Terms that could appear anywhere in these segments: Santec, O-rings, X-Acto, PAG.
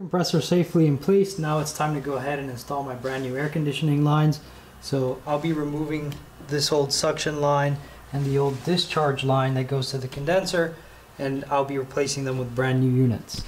Compressor safely in place. Now it's time to go ahead and install my brand new air conditioning lines. So I'll be removing this old suction line and the old discharge line that goes to the condenser, and I'll be replacing them with brand new units.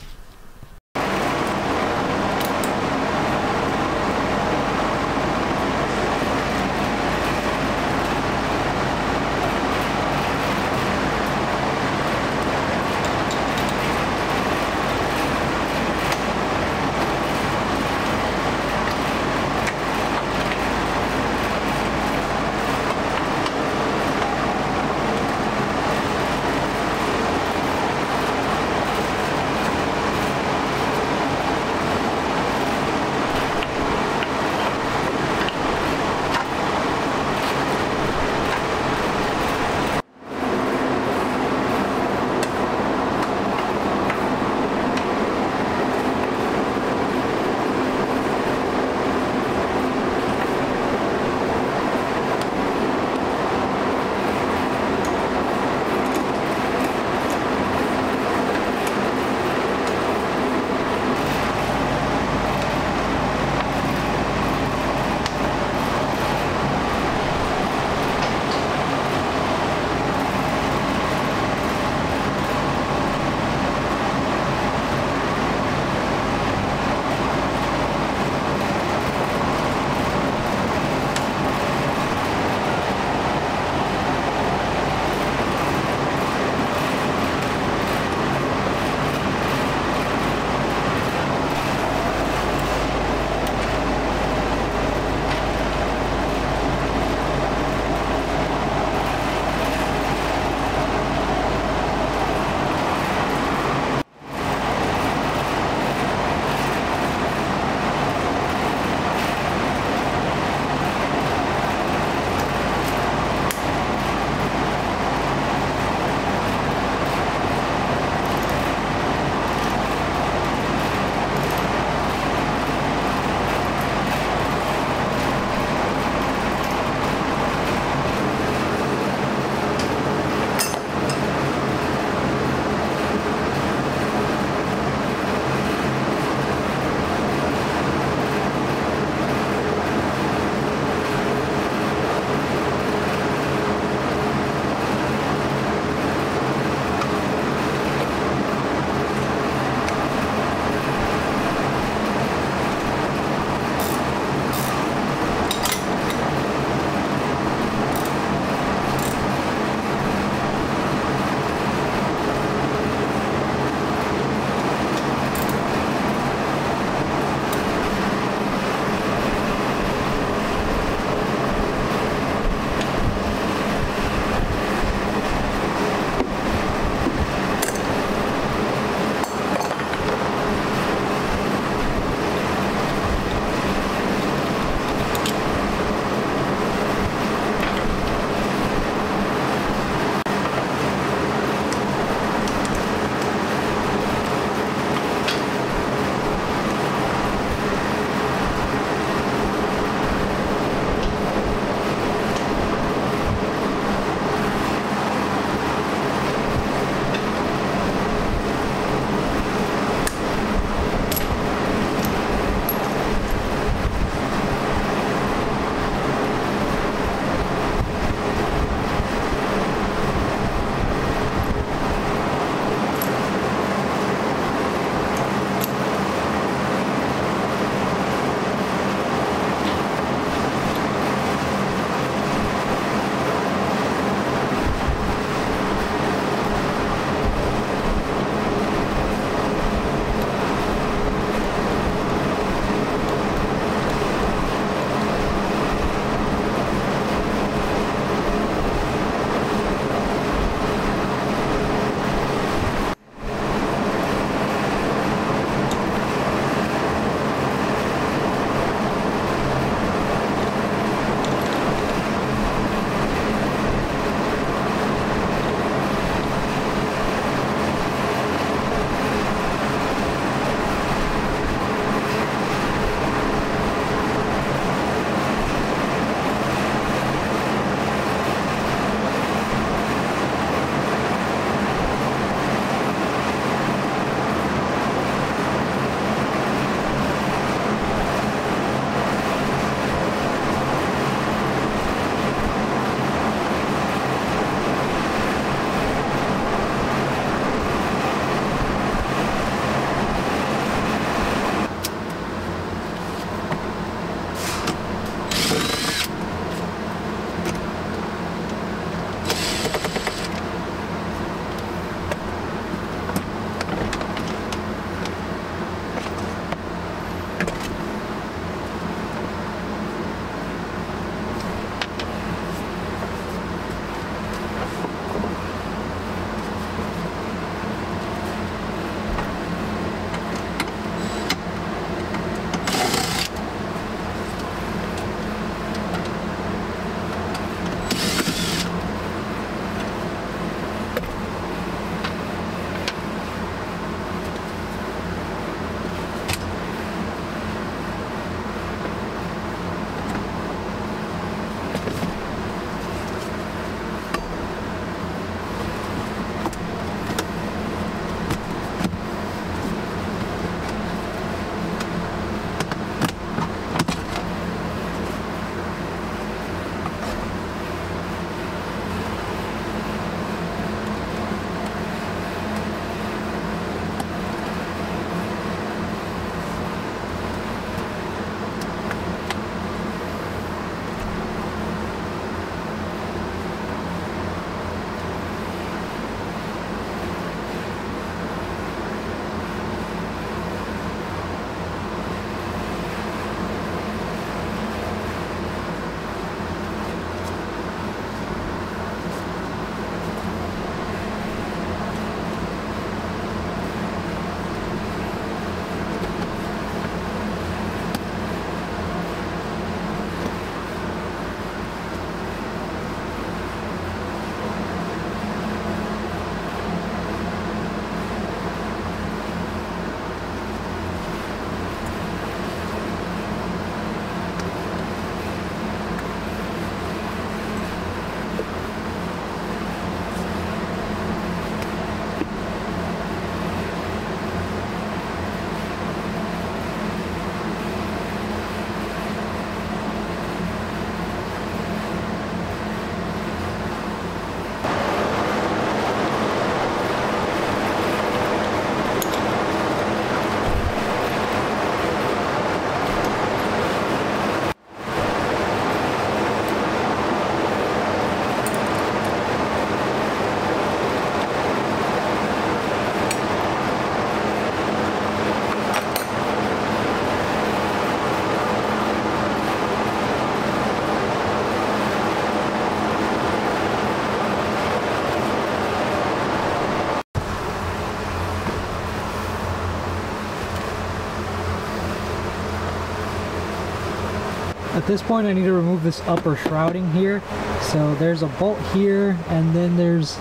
At this point I need to remove this upper shrouding here. So there's a bolt here, and then there's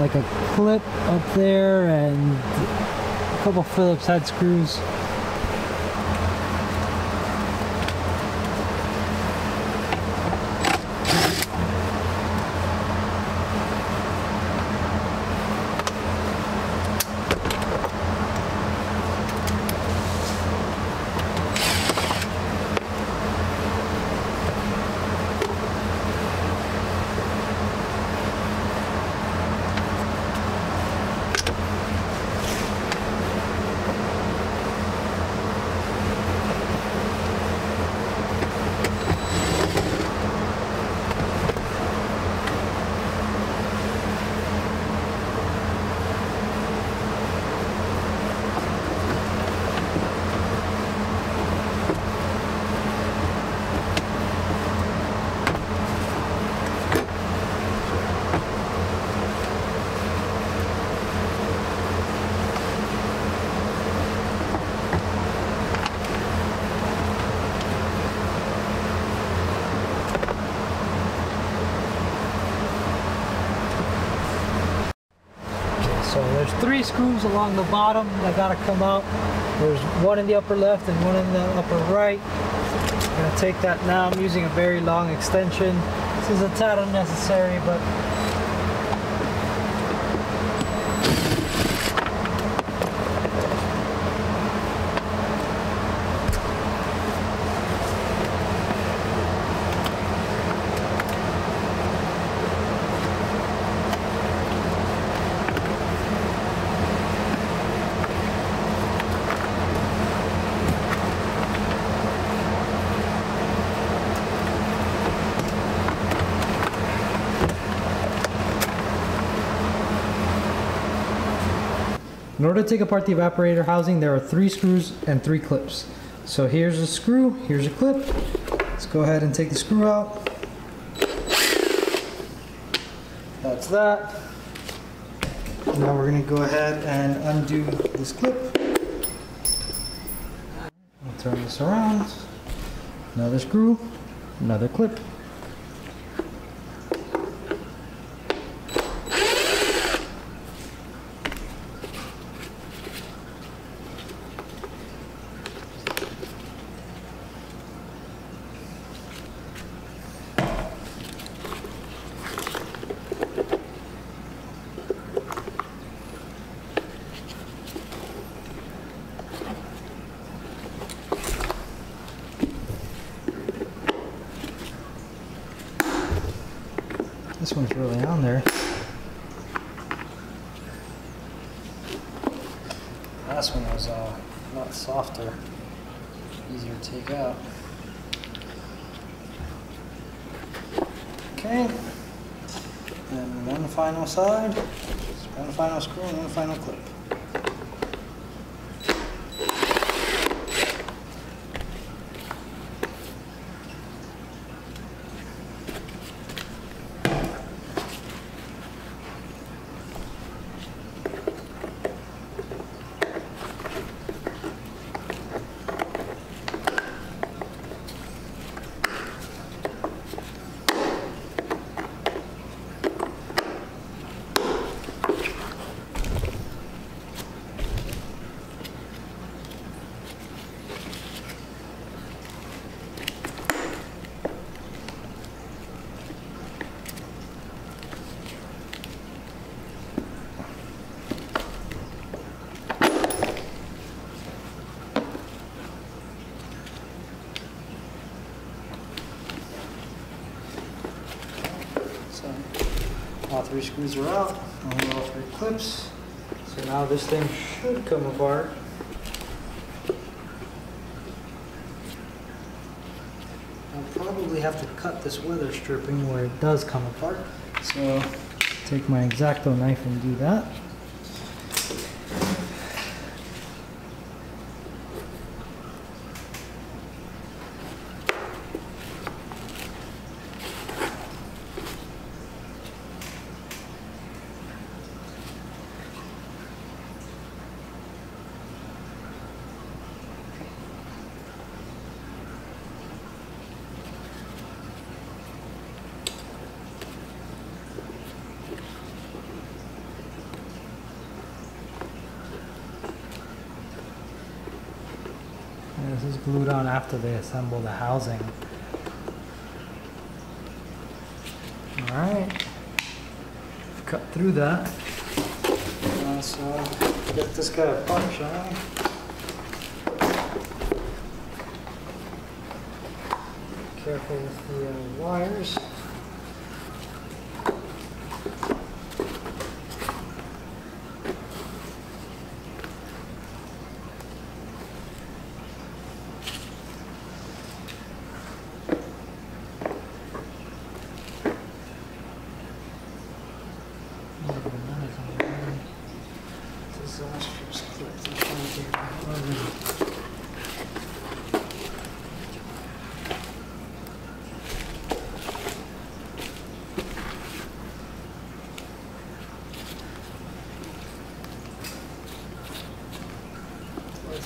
like a clip up there and a couple Phillips head screws. Three screws along the bottom that gotta come out. There's one in the upper left and one in the upper right. I'm gonna take that now. I'm using a very long extension. This is a tad unnecessary, but in order to take apart the evaporator housing, there are 3 screws and 3 clips. So here's a screw, here's a clip. Let's go ahead and take the screw out. That's that. Now we're gonna go ahead and undo this clip. I'll turn this around. Another screw, another clip. This one's really on there. Last one was a lot softer, easier to take out. Okay, and one final side, just one final screw and one final clip. All 3 screws are out, only all 3 clips. So now this thing should come apart. I'll probably have to cut this weather stripping where it does come apart. So take my X-Acto knife and do that. glued on after they assemble the housing. All right, I've cut through that. So get this guy apart, shall I? Careful with the wires.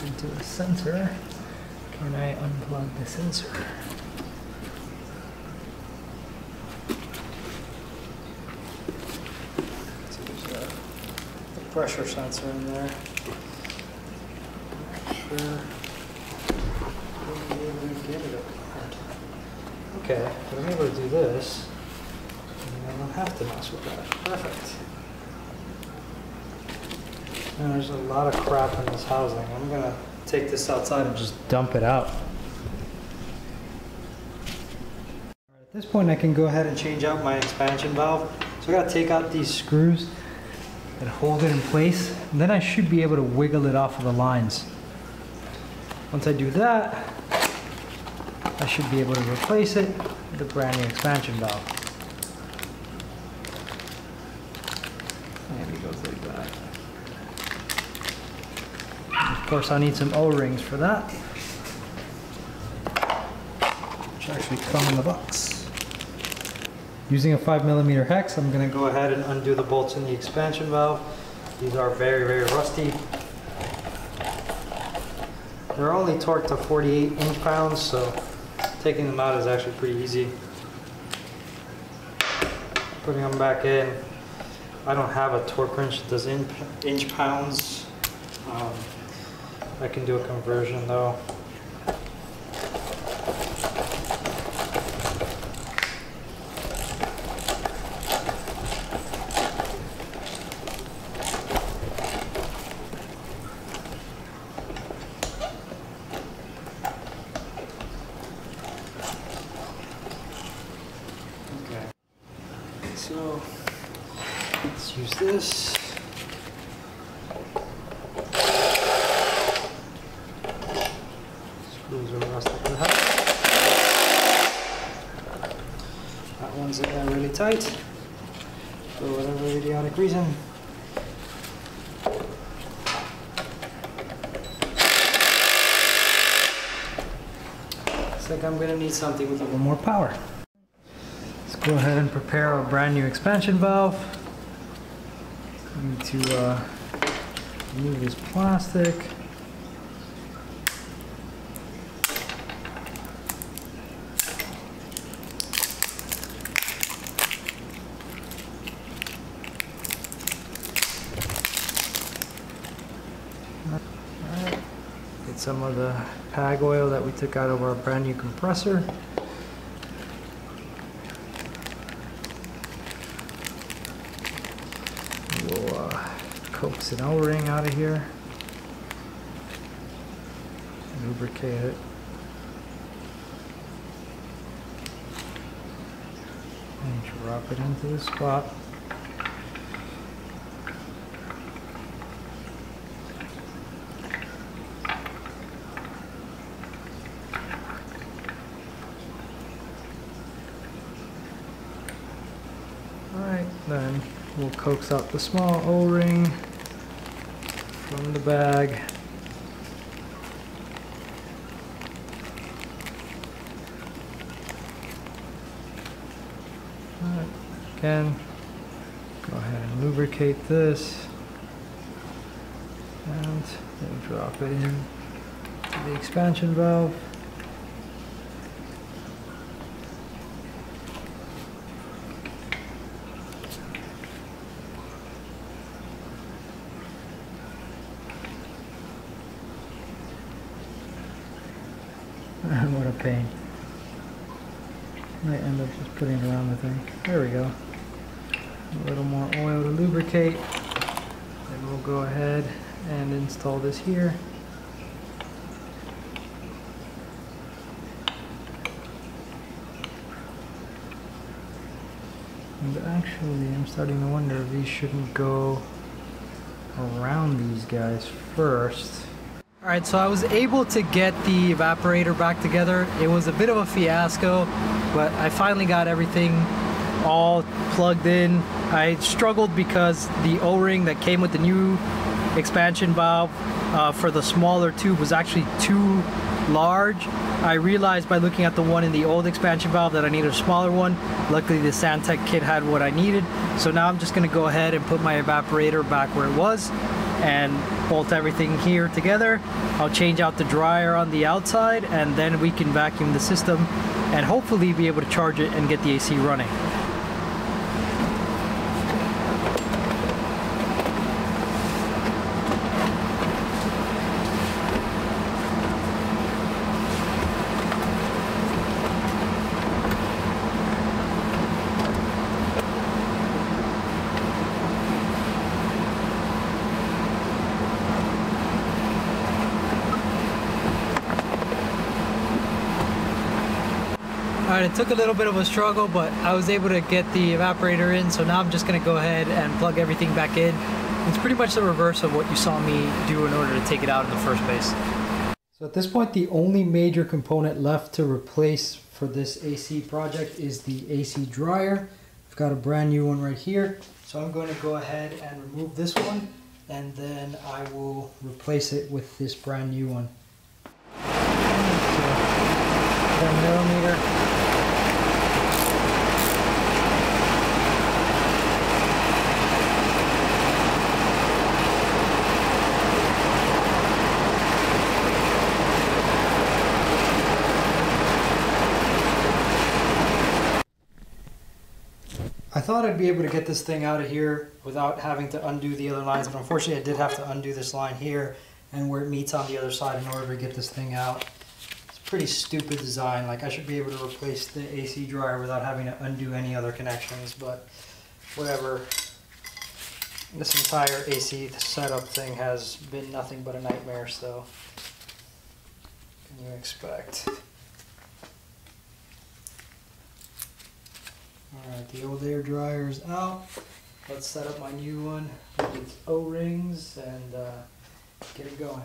Into the sensor. Can I unplug the sensor? So there's a pressure sensor in there. Not sure. Okay, but I'm able to do this, and I don't have to mess with that. Perfect. And there's a lot of crap in this housing. I'm gonna take this outside and just dump it out. At this point I can go ahead and change out my expansion valve. So I gotta take out these screws and hold it in place. And then I should be able to wiggle it off of the lines. Once I do that, I should be able to replace it with a brand new expansion valve. Maybe it goes like that. Of course, I need some O-rings for that, which actually come in the box. Using a 5mm hex, I'm going to go ahead and undo the bolts in the expansion valve. These are very, very rusty. They're only torqued to 48 inch-pounds, so taking them out is actually pretty easy. Putting them back in. I don't have a torque wrench that does inch-pounds. I can do a conversion though. Okay. So let's use this. That one's in there really tight for whatever idiotic reason. Looks like I'm going to need something with a little more power. Let's go ahead and prepare our brand new expansion valve. I need to remove this plastic. Some of the PAG oil that we took out of our brand new compressor. We'll coax an O-ring out of here, lubricate it. And drop it into the spot. Then we'll coax out the small O-ring from the bag. All right, again, go ahead and lubricate this, and then drop it in to the expansion valve. pain. Might end up just putting it around the thing. There we go. A little more oil to lubricate. Then we'll go ahead and install this here. And actually, I'm starting to wonder if these shouldn't go around these guys first. Alright, so I was able to get the evaporator back together. It was a bit of a fiasco, but I finally got everything all plugged in. I struggled because the O-ring that came with the new expansion valve for the smaller tube was actually too large. I realized by looking at the one in the old expansion valve that I needed a smaller one. Luckily the Santec kit had what I needed. So now I'm just gonna go ahead and put my evaporator back where it was and bolt everything here together. I'll change out the dryer on the outside and then we can vacuum the system and hopefully be able to charge it and get the AC running. Alright, it took a little bit of a struggle, but I was able to get the evaporator in, so now I'm just going to go ahead and plug everything back in. It's pretty much the reverse of what you saw me do in order to take it out in the first place. So at this point, the only major component left to replace for this AC project is the AC dryer. I've got a brand new one right here, so I'm going to go ahead and remove this one, and then I will replace it with this brand new one. 10mm. I thought I'd be able to get this thing out of here without having to undo the other lines, but unfortunately I did have to undo this line here and where it meets on the other side in order to get this thing out. It's a pretty stupid design. Like, I should be able to replace the AC dryer without having to undo any other connections, but whatever. This entire AC setup thing has been nothing but a nightmare, so what can you expect? Alright, the old air dryer is out. Let's set up my new one with its O-rings and get it going.